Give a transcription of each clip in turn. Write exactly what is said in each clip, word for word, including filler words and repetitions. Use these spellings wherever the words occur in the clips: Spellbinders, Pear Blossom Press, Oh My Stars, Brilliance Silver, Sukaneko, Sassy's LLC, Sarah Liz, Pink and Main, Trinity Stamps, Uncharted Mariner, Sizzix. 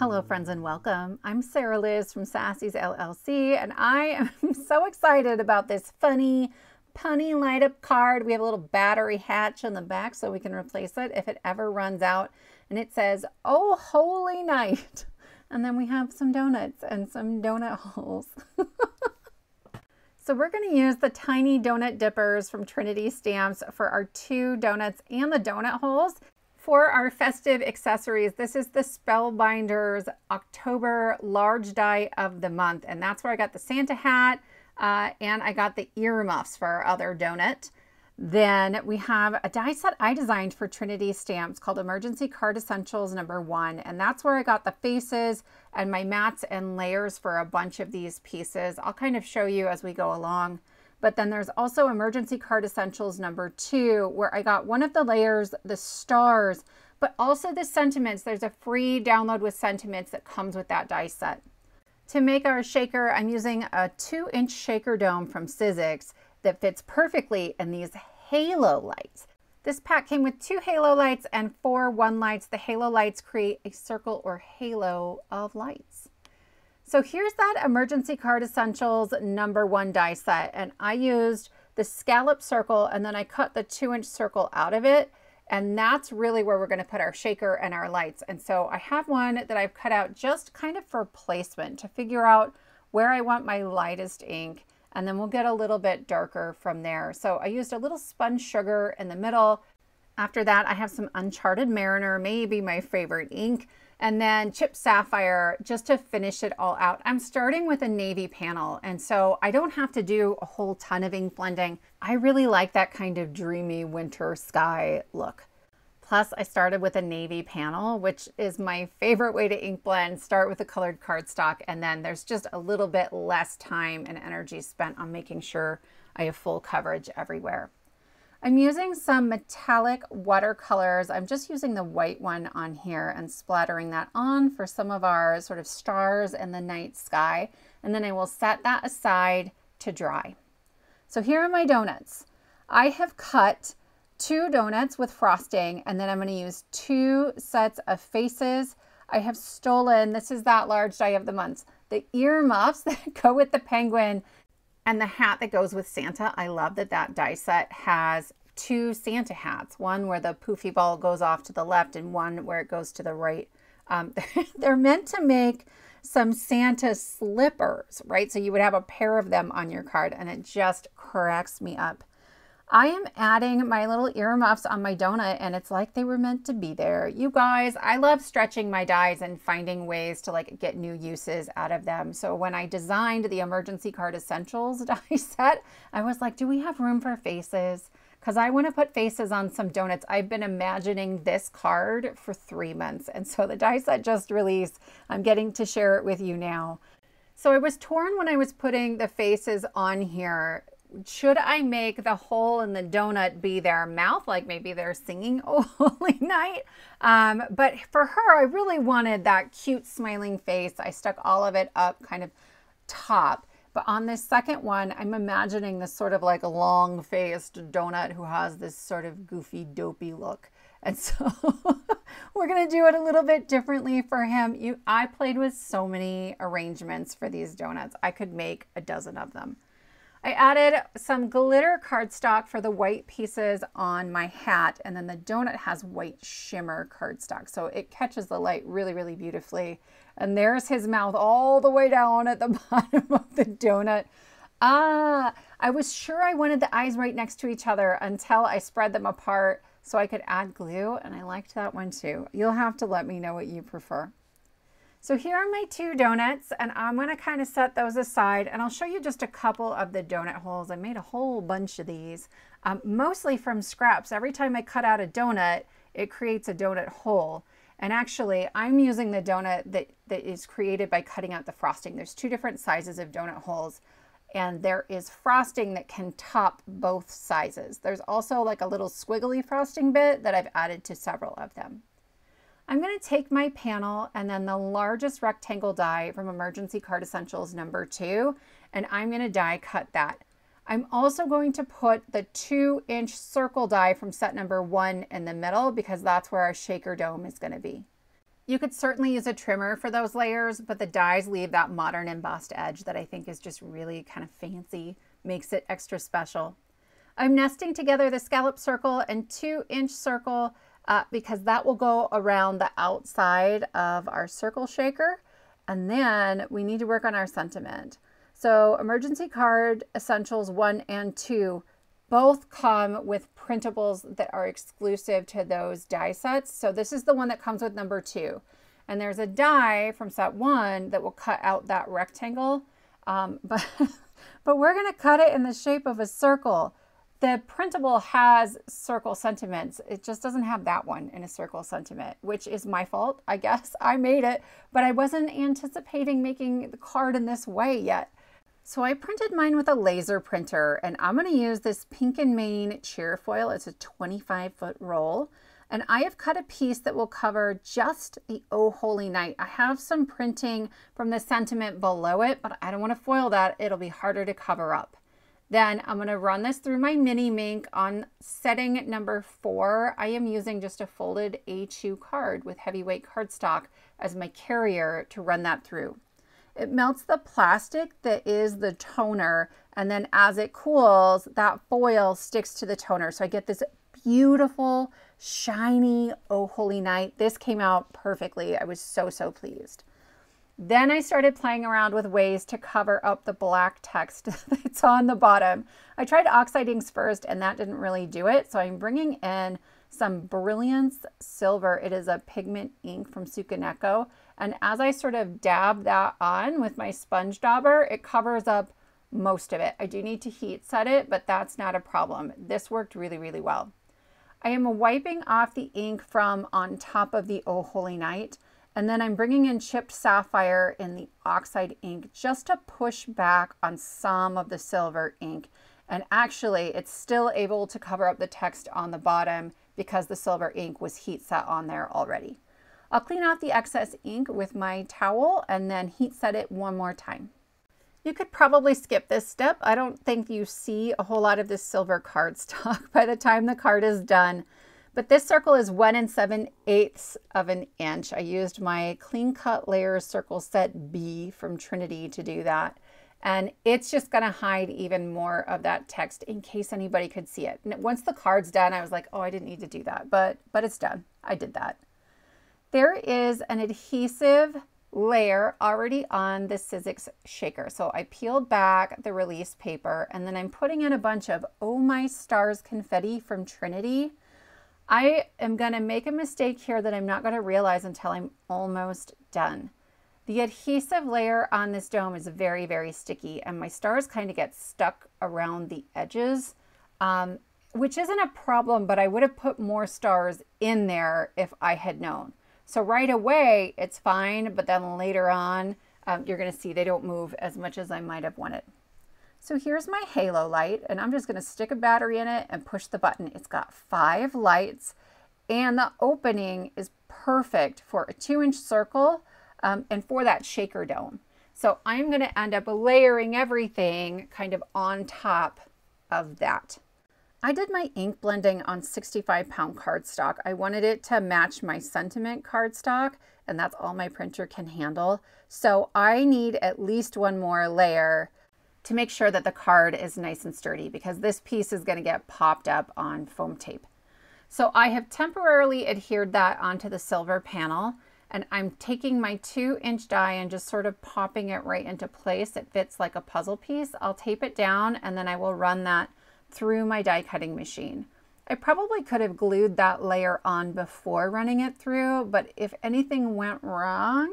Hello friends and welcome. I'm Sarah Liz from Sassy's L L C and I am so excited about this funny, punny light up card. We have a little battery hatch on the back so we can replace it if it ever runs out. And it says, "Oh holy night." And then we have some donuts and some donut holes. So we're going to use the tiny donut dippers from Trinity Stamps for our two donuts and the donut holes. For our festive accessories, this is the Spellbinders October large die of the month. And that's where I got the Santa hat uh, and I got the earmuffs for our other donut. Then we have a die set I designed for Trinity Stamps called Emergency Card Essentials number one. And that's where I got the faces and my mats and layers for a bunch of these pieces. I'll kind of show you as we go along. But then there's also Emergency Card Essentials number two, where I got one of the layers, the stars, but also the sentiments. There's a free download with sentiments that comes with that die set. To make our shaker, I'm using a two inch shaker dome from Sizzix that fits perfectly in these halo lights. This pack came with two halo lights and four one lights. The halo lights create a circle or halo of lights. So here's that Emergency Card Essentials number one die set. And I used the scallop circle and then I cut the two inch circle out of it. And that's really where we're gonna put our shaker and our lights. And so I have one that I've cut out just kind of for placement to figure out where I want my lightest ink. And then we'll get a little bit darker from there. So I used a little sponge sugar in the middle. After that, I have some Uncharted Mariner, maybe my favorite ink, and then Chip Sapphire just to finish it all out. I'm starting with a navy panel, and so I don't have to do a whole ton of ink blending. I really like that kind of dreamy winter sky look. Plus, I started with a navy panel, which is my favorite way to ink blend. Start with a colored cardstock, and then there's just a little bit less time and energy spent on making sure I have full coverage everywhere. I'm using some metallic watercolors. I'm just using the white one on here and splattering that on for some of our sort of stars in the night sky. And then I will set that aside to dry. So here are my donuts. I have cut two donuts with frosting, and then I'm going to use two sets of faces. I have stolen, this is that large die of the month, the earmuffs that go with the penguin and the hat that goes with Santa. I love that that die set has two Santa hats, one where the poofy ball goes off to the left and one where it goes to the right. Um, they're meant to make some Santa slippers, right? So you would have a pair of them on your card, and it just cracks me up. I am adding my little earmuffs on my donut and it's like they were meant to be there. You guys, I love stretching my dies and finding ways to like get new uses out of them. So when I designed the Emergency Card Essentials die set, I was like, do we have room for faces? Because I want to put faces on some donuts. I've been imagining this card for three months. And so the die set just released. I'm getting to share it with you now. So I was torn when I was putting the faces on here. Should I make the hole in the donut be their mouth? Like maybe they're singing "Oh Holy Night." Um, but for her, I really wanted that cute smiling face. I stuck all of it up kind of top. But on this second one, I'm imagining this sort of like a long faced donut who has this sort of goofy dopey look. And so we're going to do it a little bit differently for him. You, I played with so many arrangements for these donuts. I could make a dozen of them. I added some glitter cardstock for the white pieces on my hat, and then the donut has white shimmer cardstock, so it catches the light really, really beautifully. And there's his mouth all the way down at the bottom of the donut. Ah, I was sure I wanted the eyes right next to each other until I spread them apart so I could add glue, and I liked that one too. You'll have to let me know what you prefer. So here are my two donuts, and I'm gonna kind of set those aside, and I'll show you just a couple of the donut holes. I made a whole bunch of these, um, mostly from scraps. Every time I cut out a donut, it creates a donut hole. And actually, I'm using the donut that, that is created by cutting out the frosting. There's two different sizes of donut holes, and there is frosting that can top both sizes. There's also like a little squiggly frosting bit that I've added to several of them. I'm going to take my panel and then the largest rectangle die from Emergency Card Essentials number two, and I'm going to die cut that. I'm also going to put the two inch circle die from set number one in the middle because that's where our shaker dome is going to be. You could certainly use a trimmer for those layers, but the dies leave that modern embossed edge that I think is just really kind of fancy, makes it extra special. I'm nesting together the scallop circle and two inch circle uh, because that will go around the outside of our circle shaker. And then we need to work on our sentiment. So emergency card essentials one and two both come with printables that are exclusive to those die sets. So this is the one that comes with number two. And there's a die from set one that will cut out that rectangle, um, but, but we're gonna cut it in the shape of a circle. The printable has circle sentiments. It just doesn't have that one in a circle sentiment, which is my fault, I guess. I made it, but I wasn't anticipating making the card in this way yet. So I printed mine with a laser printer, and I'm gonna use this Pink and Main cheer foil. It's a twenty-five foot roll. And I have cut a piece that will cover just the Oh Holy Night. I have some printing from the sentiment below it, but I don't wanna foil that. It'll be harder to cover up. Then I'm gonna run this through my mini mink on setting number four. I am using just a folded A two card with heavyweight cardstock as my carrier to run that through. It melts the plastic that is the toner, and then as it cools, that foil sticks to the toner. So I get this beautiful, shiny Oh Holy Night. This came out perfectly. I was so, so pleased. Then I started playing around with ways to cover up the black text that's on the bottom. I tried oxide inks first, and that didn't really do it. So I'm bringing in some Brilliance Silver. It is a pigment ink from Sukaneko. And as I sort of dab that on with my sponge dauber, it covers up most of it. I do need to heat set it, but that's not a problem. This worked really, really well. I am wiping off the ink from on top of the Oh Holy Night. And then I'm bringing in chipped sapphire in the oxide ink just to push back on some of the silver ink. And actually, it's still able to cover up the text on the bottom because the silver ink was heat set on there already. I'll clean off the excess ink with my towel and then heat set it one more time. You could probably skip this step. I don't think you see a whole lot of this silver cardstock by the time the card is done, but this circle is one and seven eighths of an inch. I used my Clean Cut Layers Circle Set B from Trinity to do that. And it's just gonna hide even more of that text in case anybody could see it. And once the card's done, I was like, oh, I didn't need to do that, but, but it's done. I did that. There is an adhesive layer already on the Sizzix shaker. So I peeled back the release paper, and then I'm putting in a bunch of Oh My Stars confetti from Trinity. I am gonna make a mistake here that I'm not gonna realize until I'm almost done. The adhesive layer on this dome is very, very sticky, and my stars kind of get stuck around the edges, um, which isn't a problem, but I would have put more stars in there if I had known. So right away, it's fine, but then later on, um, you're gonna see they don't move as much as I might have wanted. So here's my halo light, and I'm just gonna stick a battery in it and push the button. It's got five lights, and the opening is perfect for a two inch circle um, and for that shaker dome. So I'm gonna end up layering everything kind of on top of that. I did my ink blending on sixty-five pound cardstock. I wanted it to match my sentiment cardstock, and that's all my printer can handle. So I need at least one more layer to make sure that the card is nice and sturdy, because this piece is gonna get popped up on foam tape. So I have temporarily adhered that onto the silver panel, and I'm taking my two inch die and just sort of popping it right into place. It fits like a puzzle piece. I'll tape it down, and then I will run that through my die cutting machine. I probably could have glued that layer on before running it through, but if anything went wrong,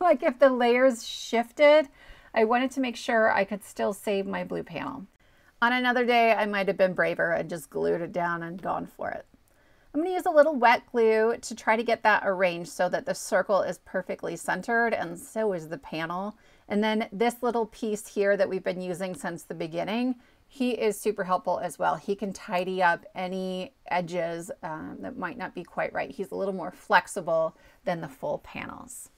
like if the layers shifted, I wanted to make sure I could still save my blue panel. On another day, I might have been braver and just glued it down and gone for it. I'm gonna use a little wet glue to try to get that arranged so that the circle is perfectly centered, and so is the panel. And then this little piece here that we've been using since the beginning, he is super helpful as well. He can tidy up any edges um, that might not be quite right. He's a little more flexible than the full panels.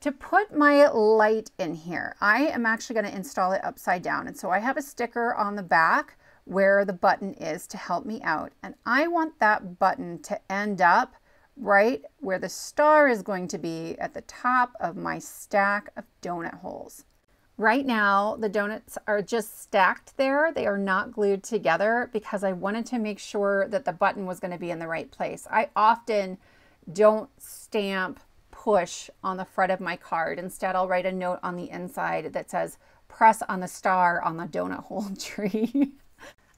To put my light in here, I am actually gonna install it upside down. And so I have a sticker on the back where the button is to help me out. And I want that button to end up right where the star is going to be at the top of my stack of donut holes. Right now, the donuts are just stacked there. They are not glued together because I wanted to make sure that the button was going to be in the right place. I often don't stamp push on the front of my card. Instead, I'll write a note on the inside that says, press on the star on the donut hole tree.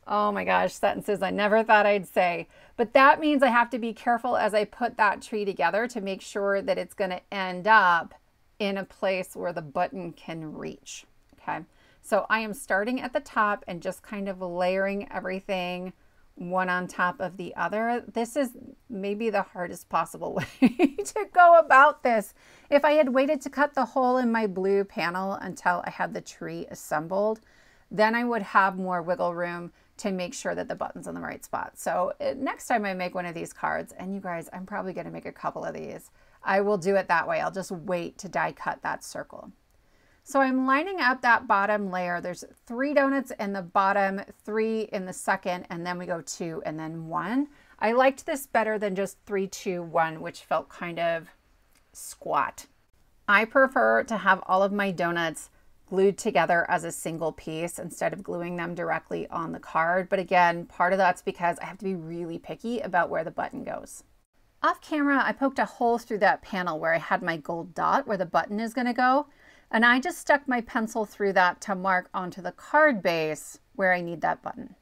Oh my gosh, sentences I never thought I'd say. But that means I have to be careful as I put that tree together to make sure that it's going to end up in a place where the button can reach. Okay, so I am starting at the top and just kind of layering everything one on top of the other. This is maybe the hardest possible way to go about this. If I had waited to cut the hole in my blue panel until I had the tree assembled, then I would have more wiggle room to make sure that the button's in the right spot. So next time I make one of these cards, and you guys, I'm probably going to make a couple of these, I will do it that way. I'll just wait to die cut that circle. So I'm lining up that bottom layer. There's three donuts in the bottom, three in the second, and then we go two and then one. I liked this better than just three, two, one, which felt kind of squat. I prefer to have all of my donuts glued together as a single piece instead of gluing them directly on the card. But again, part of that's because I have to be really picky about where the button goes. Off camera, I poked a hole through that panel where I had my gold dot where the button is going to go. And I just stuck my pencil through that to mark onto the card base where I need that button.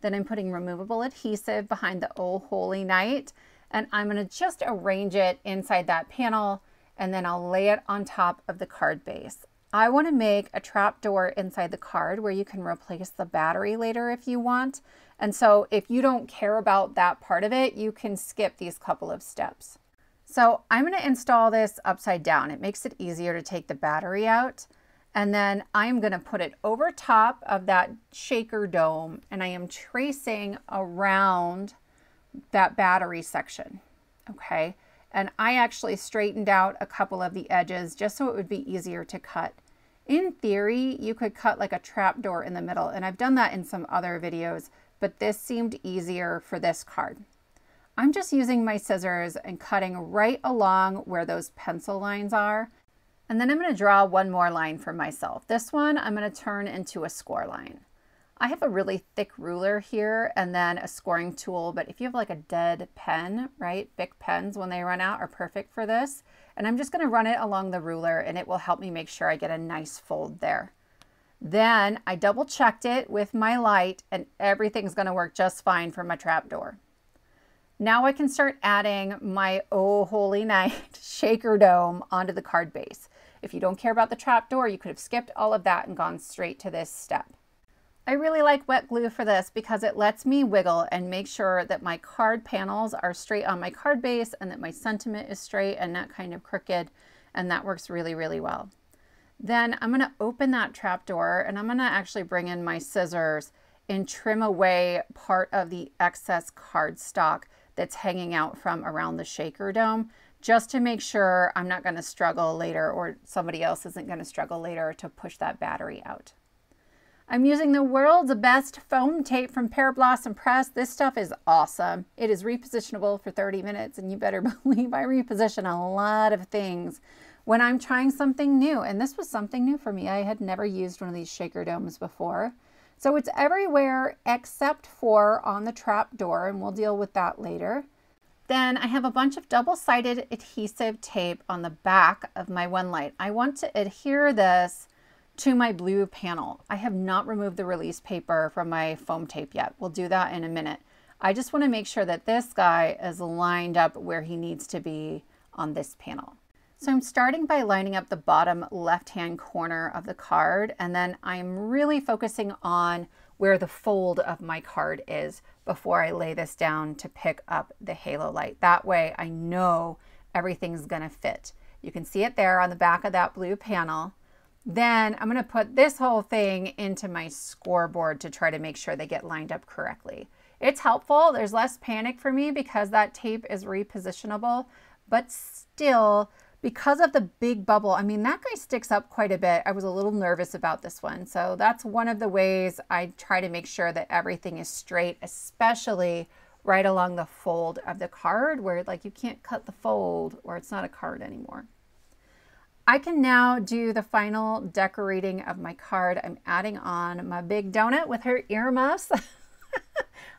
Then I'm putting removable adhesive behind the Oh Holy Night, and I'm going to just arrange it inside that panel, and then I'll lay it on top of the card base. I want to make a trap door inside the card where you can replace the battery later if you want. And so if you don't care about that part of it, you can skip these couple of steps. So I'm going to install this upside down. It makes it easier to take the battery out. And then I'm going to put it over top of that shaker dome, and I am tracing around that battery section. Okay. And I actually straightened out a couple of the edges just so it would be easier to cut. In theory, you could cut like a trap door in the middle, and I've done that in some other videos, but this seemed easier for this card. I'm just using my scissors and cutting right along where those pencil lines are. And then I'm going to draw one more line for myself. This one I'm going to turn into a score line. I have a really thick ruler here and then a scoring tool, but if you have like a dead pen, right? Bic pens, when they run out, are perfect for this. And I'm just going to run it along the ruler, and it will help me make sure I get a nice fold there. Then I double checked it with my light, and everything's going to work just fine for my trapdoor. Now I can start adding my Oh Holy Night shaker dome onto the card base. If you don't care about the trapdoor, you could have skipped all of that and gone straight to this step. I really like wet glue for this because it lets me wiggle and make sure that my card panels are straight on my card base and that my sentiment is straight and not kind of crooked, and that works really, really well. Then I'm going to open that trapdoor, and I'm going to actually bring in my scissors and trim away part of the excess cardstock that's hanging out from around the shaker dome, just to make sure I'm not going to struggle later, or somebody else isn't going to struggle later to push that battery out. I'm using the world's best foam tape from Pear Blossom Press. This stuff is awesome. It is repositionable for thirty minutes, and you better believe I reposition a lot of things when I'm trying something new. And this was something new for me. I had never used one of these shaker domes before. So it's everywhere except for on the trap door, and we'll deal with that later. Then I have a bunch of double-sided adhesive tape on the back of my one light. I want to adhere this to my blue panel. I have not removed the release paper from my foam tape yet. We'll do that in a minute. I just want to make sure that this guy is lined up where he needs to be on this panel. So I'm starting by lining up the bottom left-hand corner of the card, and then I'm really focusing on where the fold of my card is before I lay this down to pick up the halo light. That way I know everything's gonna fit. You can see it there on the back of that blue panel. Then I'm gonna put this whole thing into my scoreboard to try to make sure they get lined up correctly. It's helpful. There's less panic for me because that tape is repositionable, but still, because of the big bubble, I mean, that guy sticks up quite a bit. I was a little nervous about this one. So that's one of the ways I try to make sure that everything is straight, especially right along the fold of the card, where like you can't cut the fold or it's not a card anymore. I can now do the final decorating of my card. I'm adding on my big donut with her earmuffs.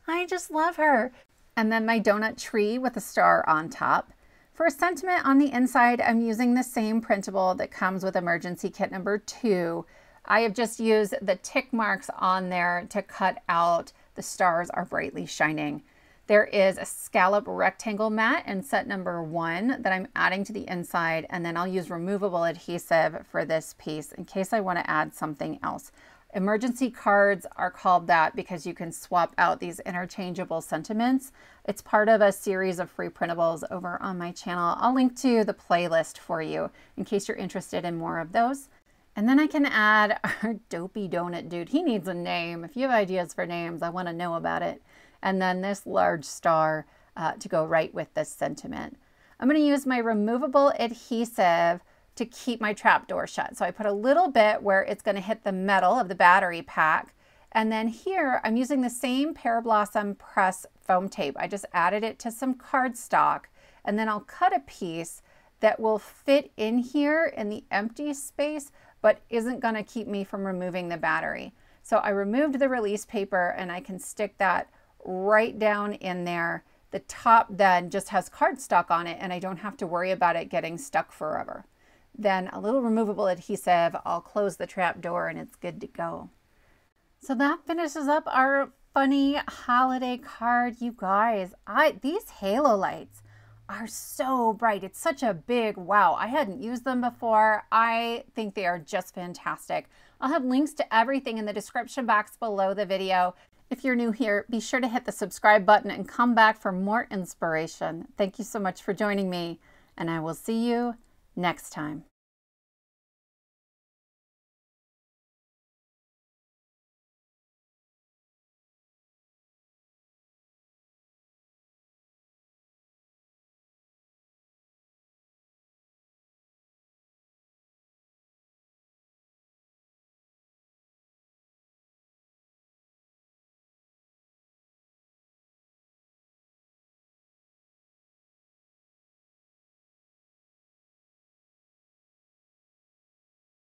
I just love her. And then my donut tree with a star on top. For sentiment on the inside, I'm using the same printable that comes with emergency kit number two. I have just used the tick marks on there to cut out the stars are brightly shining. There is a scallop rectangle mat in set number one that I'm adding to the inside, and then I'll use removable adhesive for this piece in case I want to add something else. Emergency cards are called that because you can swap out these interchangeable sentiments. It's part of a series of free printables over on my channel. I'll link to the playlist for you in case you're interested in more of those. And then I can add our dopey donut dude. He needs a name. If you have ideas for names, I want to know about it. And then this large star uh, to go right with this sentiment. I'm going to use my removable adhesive to keep my trap door shut. So I put a little bit where it's gonna hit the metal of the battery pack. And then here, I'm using the same Pear Blossom Press foam tape. I just added it to some cardstock, and then I'll cut a piece that will fit in here in the empty space, but isn't gonna keep me from removing the battery. So I removed the release paper and I can stick that right down in there. The top then just has cardstock on it and I don't have to worry about it getting stuck forever. Then a little removable adhesive, I'll close the trap door and it's good to go. So that finishes up our funny holiday card, you guys. I, these halo lights are so bright. It's such a big wow. I hadn't used them before. I think they are just fantastic. I'll have links to everything in the description box below the video. If you're new here, be sure to hit the subscribe button and come back for more inspiration. Thank you so much for joining me, and I will see you next time.